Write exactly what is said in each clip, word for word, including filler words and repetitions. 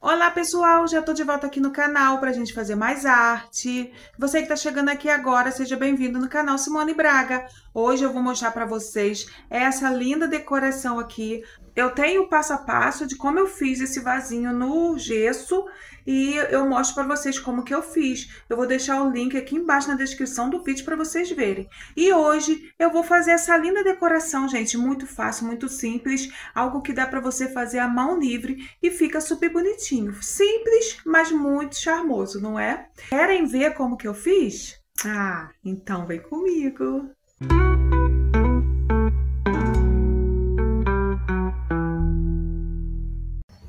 Olá pessoal, já tô de volta aqui no canal pra gente fazer mais arte. Você que tá chegando aqui agora, seja bem-vindo no canal Simone Braga. Hoje eu vou mostrar pra vocês essa linda decoração aqui. Eu tenho o passo a passo de como eu fiz esse vasinho no gesso e eu mostro pra vocês como que eu fiz. Eu vou deixar o link aqui embaixo na descrição do vídeo pra vocês verem. E hoje eu vou fazer essa linda decoração, gente, muito fácil, muito simples. Algo que dá pra você fazer à mão livre e fica super bonitinho. Simples, mas muito charmoso, não é? Querem ver como que eu fiz? Ah, então vem comigo!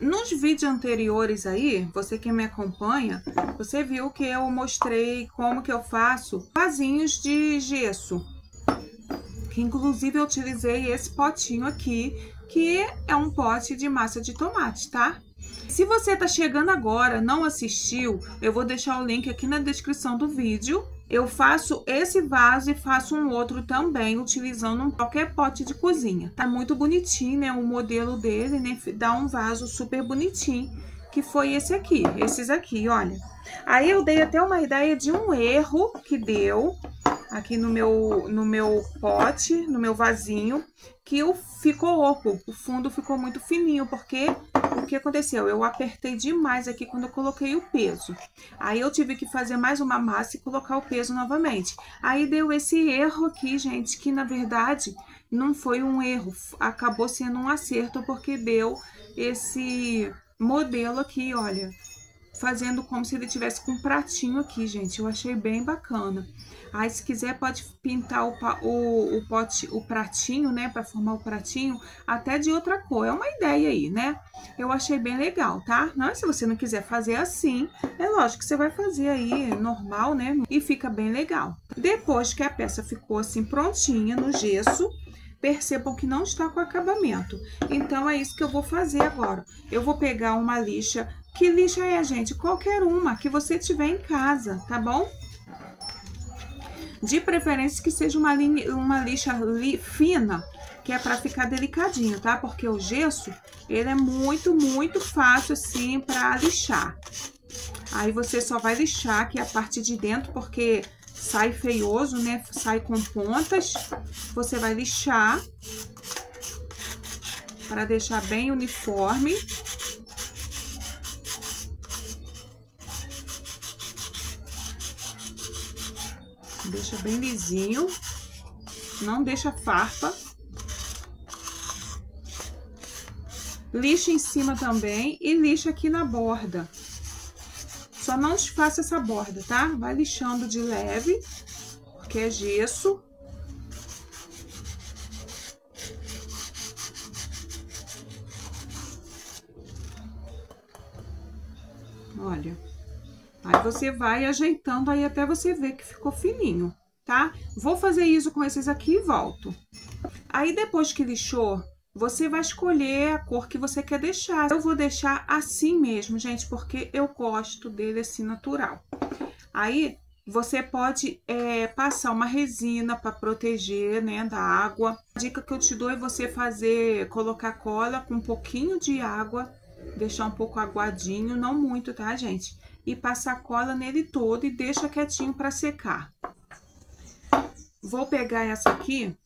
Nos vídeos anteriores aí, você que me acompanha, você viu que eu mostrei como que eu faço vasinhos de gesso. Que inclusive eu utilizei esse potinho aqui, que é um pote de massa de tomate, tá? Se você tá chegando agora, não assistiu, eu vou deixar o link aqui na descrição do vídeo. Eu faço esse vaso e faço um outro também, utilizando qualquer pote de cozinha. Tá muito bonitinho, né? O modelo dele, né? Dá um vaso super bonitinho, que foi esse aqui, esses aqui, olha. Aí eu dei até uma ideia de um erro que deu aqui no meu, no meu pote, no meu vasinho, que o ficou oco, o fundo ficou muito fininho, porque o que aconteceu? Eu apertei demais aqui quando eu coloquei o peso. Aí eu tive que fazer mais uma massa e colocar o peso novamente. Aí deu esse erro aqui, gente, que na verdade não foi um erro, acabou sendo um acerto, porque deu esse modelo aqui, olha, fazendo como se ele tivesse com um pratinho aqui, gente. Eu achei bem bacana. Aí, se quiser, pode pintar o, o, o pote, o pratinho, né? Pra formar o pratinho, até de outra cor. É uma ideia aí, né? Eu achei bem legal, tá? Não, se você não quiser fazer assim, é lógico que você vai fazer aí normal, né? E fica bem legal. Depois que a peça ficou assim prontinha no gesso, percebam que não está com acabamento. Então, é isso que eu vou fazer agora. Eu vou pegar uma lixa. Que lixa é, gente? Qualquer uma que você tiver em casa, tá bom? De preferência que seja uma, linha, uma lixa li, fina, que é pra ficar delicadinho, tá? Porque o gesso, ele é muito, muito fácil, assim, pra lixar. Aí você só vai lixar aqui a parte de dentro, porque sai feioso, né? Sai com pontas. Você vai lixar pra deixar bem uniforme. Deixa bem lisinho, não deixa farpa. Lixa em cima também e lixa aqui na borda. Só não desfaça essa borda, tá? Vai lixando de leve, porque é gesso. Olha. Aí você vai ajeitando aí até você ver que ficou fininho, tá? Vou fazer isso com esses aqui e volto. Aí depois que lixou, você vai escolher a cor que você quer deixar. Eu vou deixar assim mesmo, gente, porque eu gosto dele assim natural. Aí você pode é, passar uma resina para proteger, né, da água. A dica que eu te dou é você fazer, colocar cola com um pouquinho de água, deixar um pouco aguadinho, não muito, tá, gente? E passa a cola nele todo e deixa quietinho para secar. Vou pegar essa aqui.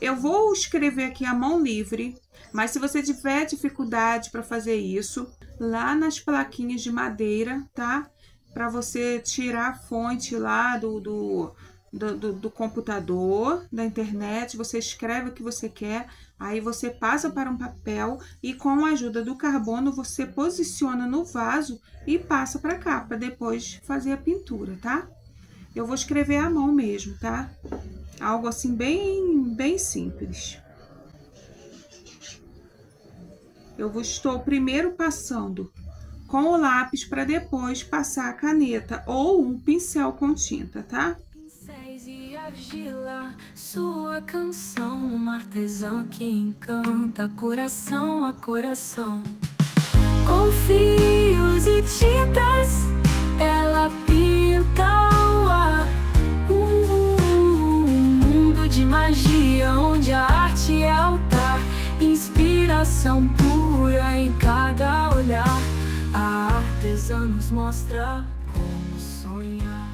Eu vou escrever aqui à mão livre, mas se você tiver dificuldade para fazer isso, lá nas plaquinhas de madeira, tá? Para você tirar a fonte lá do, do, do, do, do computador, da internet, você escreve o que você quer. Aí você passa para um papel e com a ajuda do carbono você posiciona no vaso e passa para cá, para depois fazer a pintura, tá? Eu vou escrever à mão mesmo, tá? Algo assim bem, bem simples. Eu vou, estou primeiro passando com o lápis para depois passar a caneta ou um pincel com tinta, tá? Argila, sua canção, uma artesã que encanta coração a coração. Com fios e tintas, ela pinta o ar. Uh, uh, uh, um mundo de magia, onde a arte é altar. Inspiração pura em cada olhar. A coisa nos mostra como sonhar.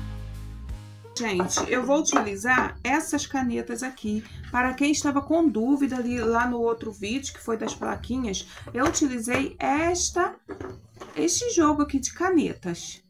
Gente, eu vou utilizar essas canetas aqui. Para quem estava com dúvida ali lá no outro vídeo, que foi das plaquinhas, eu utilizei esta, este jogo aqui de canetas.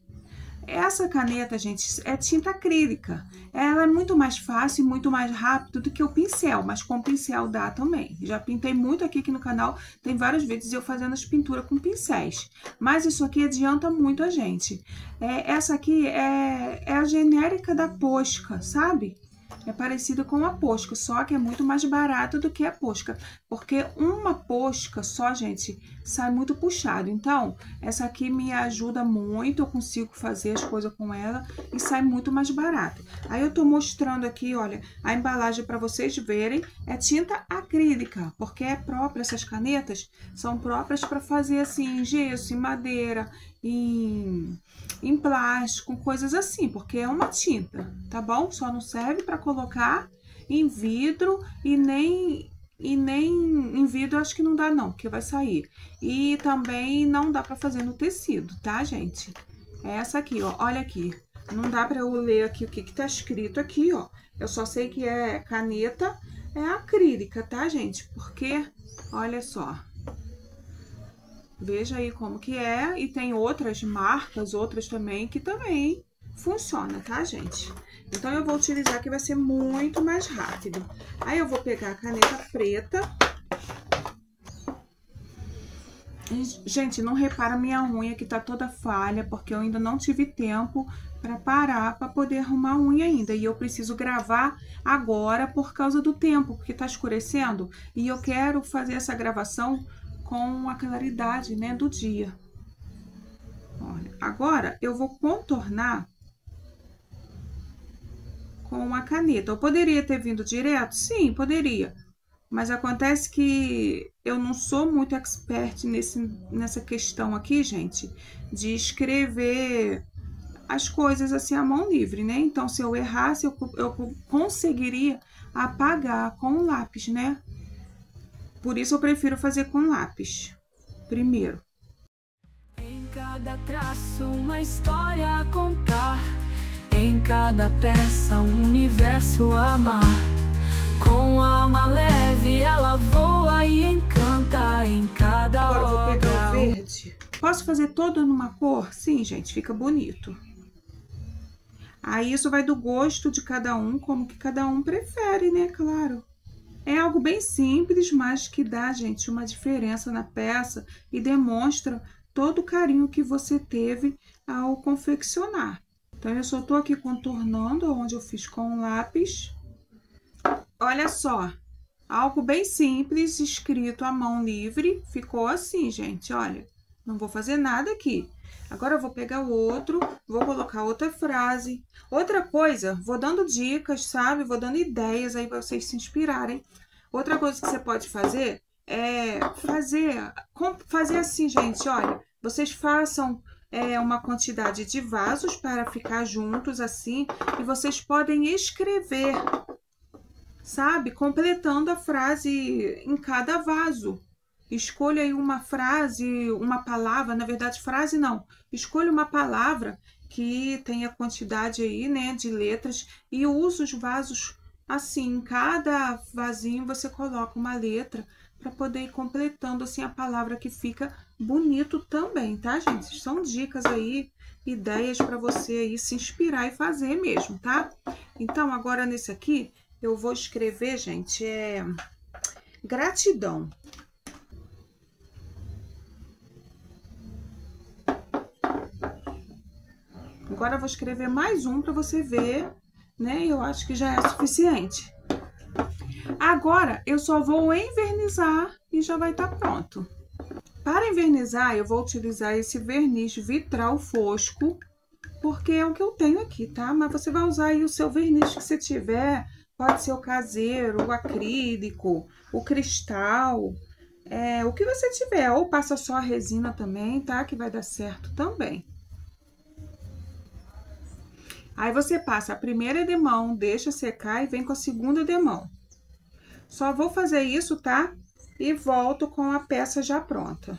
Essa caneta, gente, é tinta acrílica. Ela é muito mais fácil e muito mais rápido do que o pincel, mas com o pincel dá também. Já pintei muito aqui, aqui no canal, tem vários vídeos eu fazendo as pinturas com pincéis. Mas isso aqui adianta muito a gente. É, essa aqui é, é a genérica da Posca, sabe? É parecida com a Posca, só que é muito mais barata do que a Posca. Porque uma Posca só, gente, sai muito puxado. Então, essa aqui me ajuda muito, eu consigo fazer as coisas com ela e sai muito mais barato. Aí eu tô mostrando aqui, olha, a embalagem para vocês verem. É tinta acrílica, porque é própria, essas canetas são próprias para fazer assim, em gesso, em madeira, em, em plástico, coisas assim, porque é uma tinta, tá bom? Só não serve para colocar em vidro e nem, e nem em vidro acho que não dá não, porque vai sair. E também não dá para fazer no tecido, tá, gente? É essa aqui, ó, olha aqui. Não dá para eu ler aqui o que que tá escrito aqui, ó. Eu só sei que é caneta, é acrílica, tá, gente? Porque, olha só. Veja aí como que é, e tem outras marcas, outras também, que também funciona, tá, gente? Então, eu vou utilizar que vai ser muito mais rápido. Aí, eu vou pegar a caneta preta. E, gente, não repara minha unha que tá toda falha, porque eu ainda não tive tempo pra parar, pra poder arrumar a unha ainda. E eu preciso gravar agora por causa do tempo, porque tá escurecendo. E eu quero fazer essa gravação com a claridade, né, do dia. Olha, agora eu vou contornar com a caneta. Eu poderia ter vindo direto? Sim, poderia. Mas acontece que eu não sou muito expert nesse, nessa questão aqui, gente, de escrever as coisas assim à mão livre, né? Então, se eu errasse, eu, eu conseguiria apagar com o lápis, né? Por isso eu prefiro fazer com lápis, primeiro. Em cada traço uma história a contar, em cada peça um universo a amar. Com alma leve ela voa e encanta em cada hora. Agora eu vou pegar o verde. Posso fazer todo numa cor? Sim, gente, fica bonito. Aí isso vai do gosto de cada um, como que cada um prefere, né? Claro. É algo bem simples, mas que dá, gente, uma diferença na peça e demonstra todo o carinho que você teve ao confeccionar. Então, eu só tô aqui contornando onde eu fiz com lápis. Olha só, algo bem simples, escrito à mão livre. Ficou assim, gente, olha. Não vou fazer nada aqui. Agora, eu vou pegar o outro, vou colocar outra frase. Outra coisa, vou dando dicas, sabe? Vou dando ideias aí para vocês se inspirarem. Outra coisa que você pode fazer é fazer, fazer assim, gente, olha. Vocês façam é, uma quantidade de vasos para ficar juntos assim. E vocês podem escrever, sabe? Completando a frase em cada vaso. Escolha aí uma frase, uma palavra, na verdade, frase não. Escolha uma palavra que tenha quantidade aí, né, de letras e usa os vasos assim. Em cada vasinho você coloca uma letra para poder ir completando assim a palavra, que fica bonito também, tá, gente? São dicas aí, ideias para você aí se inspirar e fazer mesmo, tá? Então, agora nesse aqui, eu vou escrever, gente, é gratidão. Agora, eu vou escrever mais um para você ver, né? Eu acho que já é suficiente. Agora, eu só vou envernizar e já vai estar pronto. Para envernizar, eu vou utilizar esse verniz vitral fosco, porque é o que eu tenho aqui, tá? Mas você vai usar aí o seu verniz que você tiver. Pode ser o caseiro, o acrílico, o cristal, é, o que você tiver. Ou passa só a resina também, tá? Que vai dar certo também. Aí, você passa a primeira demão, deixa secar e vem com a segunda demão. Só vou fazer isso, tá? E volto com a peça já pronta.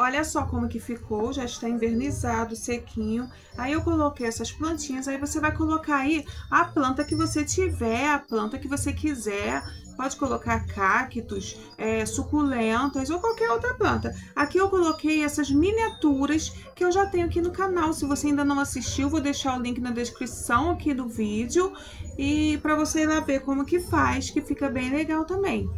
Olha só como que ficou, já está envernizado, sequinho. Aí eu coloquei essas plantinhas, aí você vai colocar aí a planta que você tiver, a planta que você quiser. Pode colocar cactos, é, suculentas ou qualquer outra planta. Aqui eu coloquei essas miniaturas que eu já tenho aqui no canal. Se você ainda não assistiu, vou deixar o link na descrição aqui do vídeo. E para você ir lá ver como que faz, que fica bem legal também.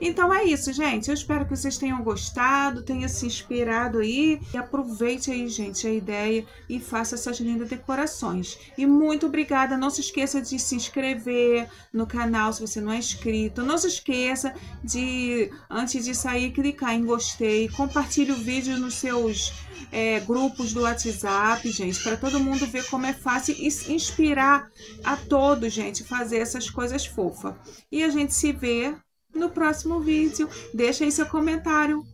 Então é isso, gente. Eu espero que vocês tenham gostado, tenham se inspirado aí. E aproveite aí, gente, a ideia e faça essas lindas decorações. E muito obrigada. Não se esqueça de se inscrever no canal se você não é inscrito. Não se esqueça de, antes de sair, clicar em gostei. Compartilhe o vídeo nos seus é, grupos do WhatsApp, gente, para todo mundo ver como é fácil e inspirar a todos, gente, fazer essas coisas fofas. E a gente se vê no próximo vídeo. Deixa aí seu comentário.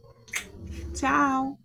Tchau!